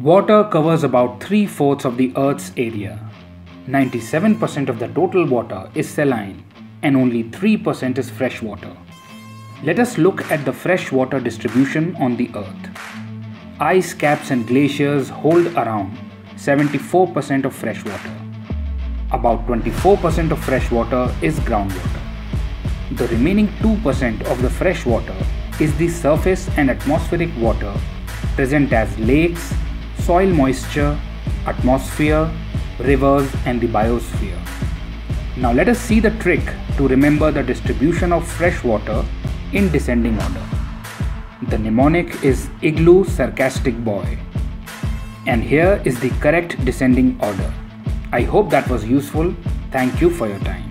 Water covers about 3/4 of the Earth's area. 97% of the total water is saline and only 3% is fresh water. Let us look at the freshwater distribution on the Earth. Ice caps and glaciers hold around 74% of fresh water. About 24% of fresh water is groundwater. The remaining 2% of the fresh water is the surface and atmospheric water present as lakes, soil moisture, atmosphere, rivers and the biosphere. Now let us see the trick to remember the distribution of fresh water in descending order. The mnemonic is Igloo Sarcastic Boy. And here is the correct descending order. I hope that was useful. Thank you for your time.